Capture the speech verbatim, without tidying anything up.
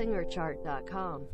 singer chart dot com.